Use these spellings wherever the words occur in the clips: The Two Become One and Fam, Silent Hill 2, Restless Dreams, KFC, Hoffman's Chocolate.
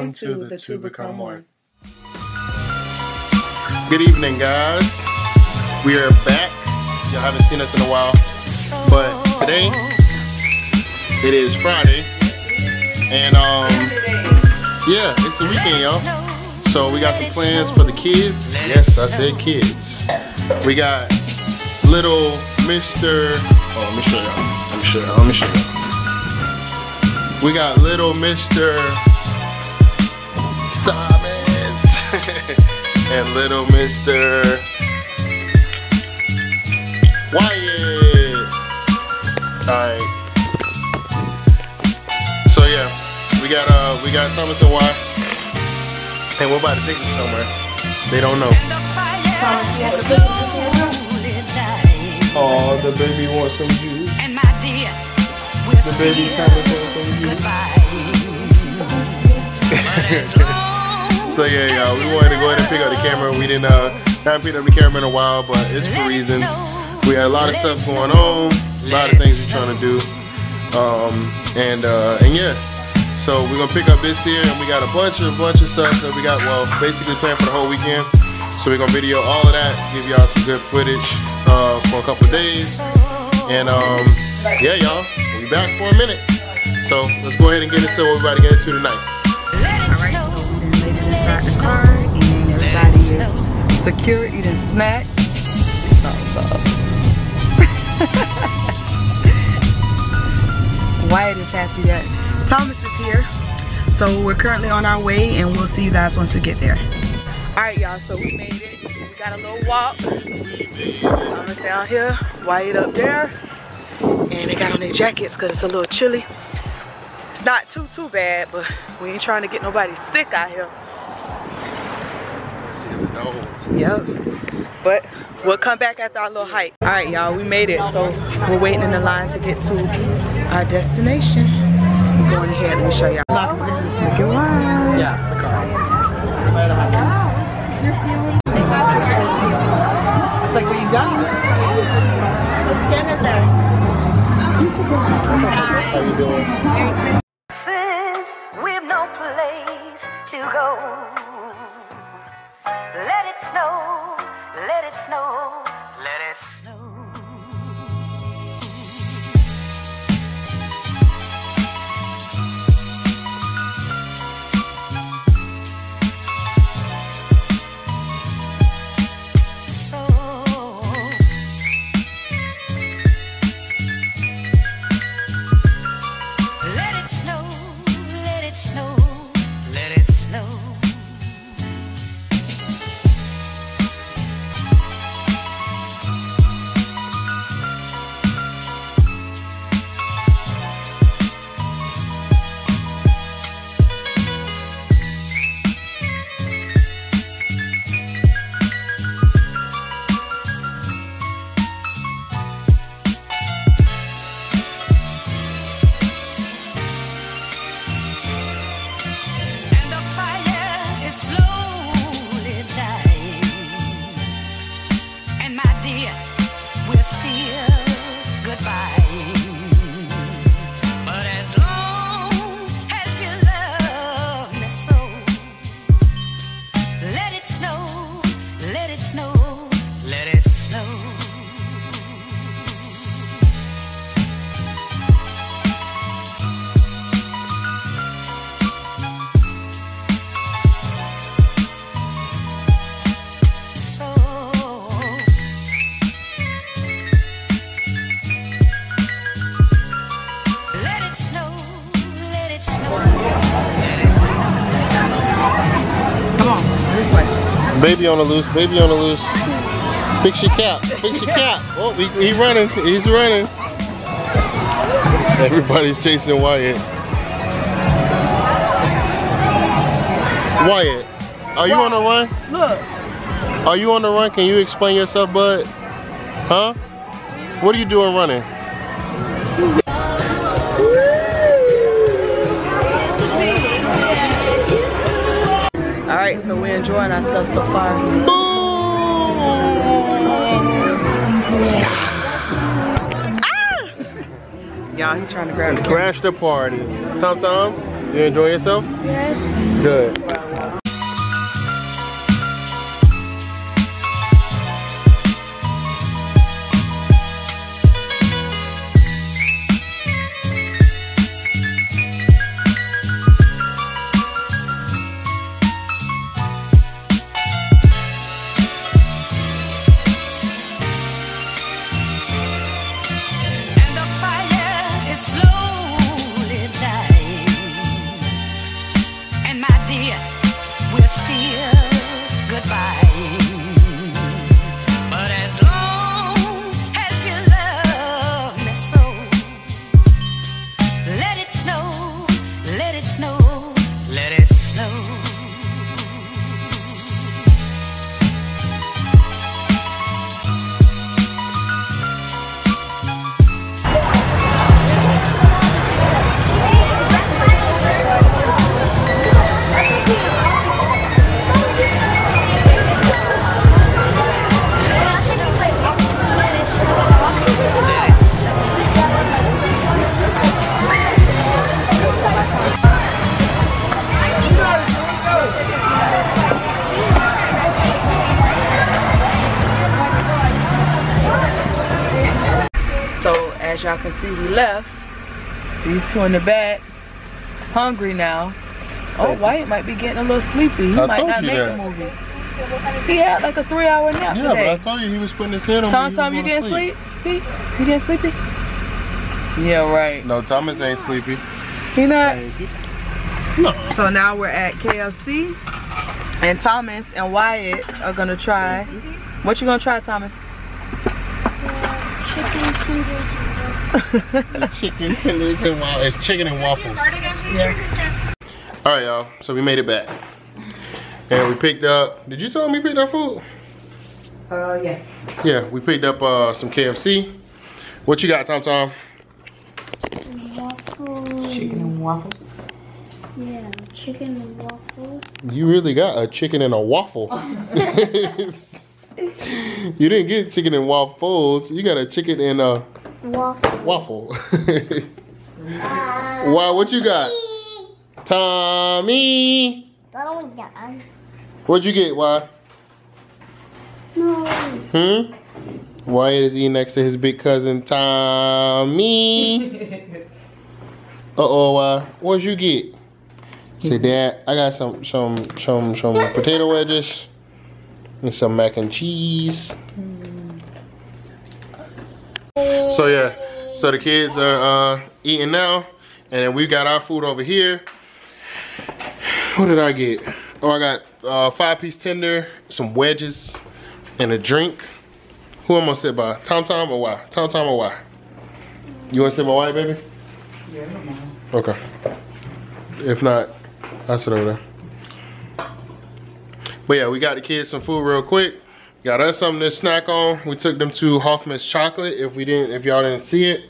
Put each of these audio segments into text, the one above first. Welcome to The Two Become One. Good evening, guys. We are back. Y'all haven't seen us in a while, but today it is Friday, and yeah, it's the weekend, y'all. So we got some plans for the kids. Yes, I said kids. We got little Mr. Oh, let me show y'all. Let me show y'all. We got little Mr. Thomas and little Mr. Wyatt. Alright. So yeah, we got Thomas and Wyatt. And we're about to take them somewhere. They don't know. Oh, the baby wants some juice. The baby's coming. So yeah, y'all, we wanted to go ahead and pick up the camera. We didn't haven't picked up the camera in a while, but it's for reasons. We had a lot of stuff going on, a lot of things we're trying to do, and yeah. So we're gonna pick up this here, and we got a bunch of stuff that we got. Well, basically planned for the whole weekend. So we're gonna video all of that, give y'all some good footage for a couple of days, and yeah, y'all, we'll be back for a minute. So let's go ahead and get into what we're about to get into tonight. Alright, so we done laid inside the car and everybody is secure, eating snacks. Wyatt is happy that Thomas is here. So we're currently on our way and we'll see you guys once we get there. Alright, y'all, so we made it. We got a little walk. Thomas down here, Wyatt up there. And they got on their jackets because it's a little chilly. It's not too bad, but we ain't trying to get nobody sick out here. Yep. But we'll come back after our little hike. All right, y'all, we made it. So we're waiting in the line to get to our destination. We're going ahead. Let me show y'all. Look at wine. Yeah, the car. It's like what you got. How you doing? To go, let it snow, let it snow, let it snow. Baby on the loose. Fix your cap. Oh, he's running. Everybody's chasing Wyatt. Wyatt, are you on the run? Look. Are you on the run? Can you explain yourself, bud? Huh? What are you doing running? Alright, so we're enjoying ourselves so far. Ah! Y'all, he trying to grab the party. Tom? You enjoy yourself? Yes. Good. As y'all can see, we left these two in the back, hungry now. Oh, White might be getting a little sleepy. He might not make the movie. He had like a 3-hour nap today. Yeah, but I told you he was putting his head on. Tom, you didn't sleep? You didn't sleepy? Yeah, right. No, Thomas ain't sleepy. He not? No. So now we're at KFC, and Thomas and Wyatt are gonna try. What you gonna try, Thomas? Chicken tenders. Chicken tenders and waffles. It's chicken and waffles. Yeah. All right, y'all. So we made it back, and we picked up. Did you tell me you picked up food? Yeah. Yeah, we picked up some KFC. What you got, Tom? Waffles. Chicken and waffles. Yeah, chicken and waffles. You really got a chicken and a waffle. You didn't get chicken and waffles. You got a chicken and a waffle. Wow, what you got? Tommy. What'd you get, Why? No. Wyatt is eating next to his big cousin Tommy. Uh-oh, Why? What'd you get? Say, Dad, I got some potato wedges and some mac and cheese. So yeah, so the kids are eating now, and we got our food over here. What did I get? Oh, I got 5-piece tender, some wedges, and a drink. Who am I gonna sit by? Tom or Why? Tom or Why? You wanna sit by Why, baby? Yeah, I don't know. Okay. If not, I'll sit over there. But yeah, we got the kids some food real quick. Got us something to snack on. We took them to Hoffman's Chocolate. If y'all didn't see it,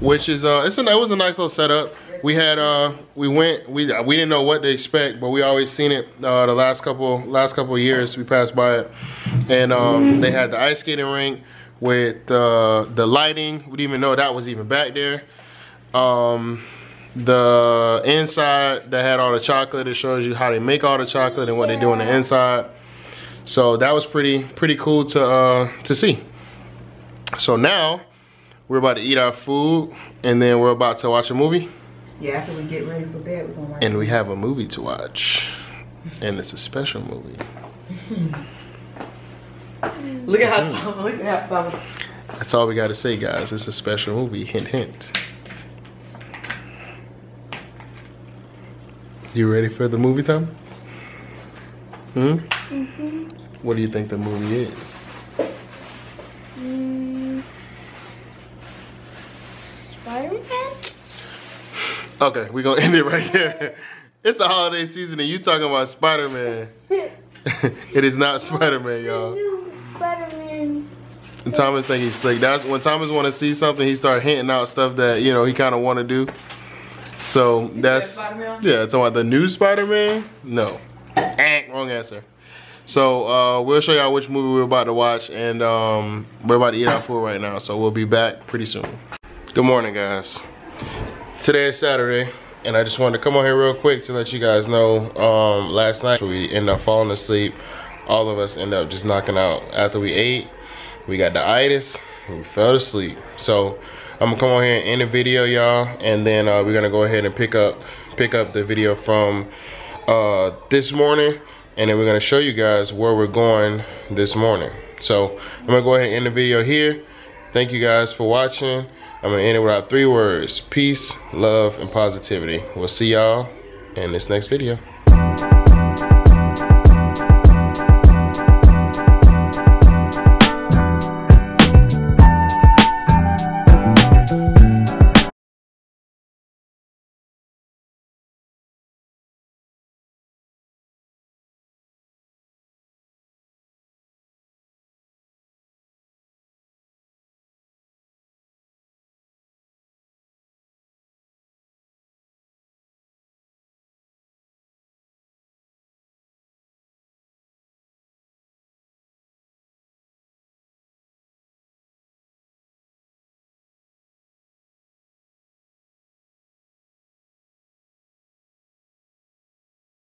which is it was a nice little setup. We had we didn't know what to expect, but we always seen it the last couple of years. We passed by it, and they had the ice skating rink with the lighting. We didn't even know that was even back there. The inside that had all the chocolate. It shows you how they make all the chocolate and what they do on the inside. So that was pretty cool to see. So now we're about to eat our food, and then we're about to watch a movie. Yeah, after we get ready for bed, we're gonna watch. And we have a movie to watch, and it's a special movie. Look at how Tom! Look at how Tom! That's all we gotta say, guys. It's a special movie. Hint, hint. You ready for the movie, Tom? Mm-hmm. What do you think the movie is? Spider-Man? Okay, we're gonna end it right here. It's the holiday season and you talking about Spider-Man. It is not Spider-Man, y'all. Spider-Man. Thomas think he's slick. That's when Thomas wanna see something, he starts hinting out stuff that, you know, he kinda wanna do. So that's yeah, talking about the new Spider-Man? No. Wrong answer. So we'll show y'all which movie we're about to watch, and we're about to eat our food right now, so we'll be back pretty soon. Good morning, guys. Today is Saturday, and I just wanted to come on here real quick to let you guys know, last night we ended up falling asleep. All of us ended up just knocking out. After we ate, we got the itis, and we fell asleep. So I'm gonna come on here and end the video, y'all, and then we're gonna go ahead and pick up the video from this morning, and then we're gonna show you guys where we're going this morning. So I'm gonna go ahead and end the video here. Thank you guys for watching. I'm gonna end it without 3 words: peace, love, and positivity. We'll see y'all in this next video.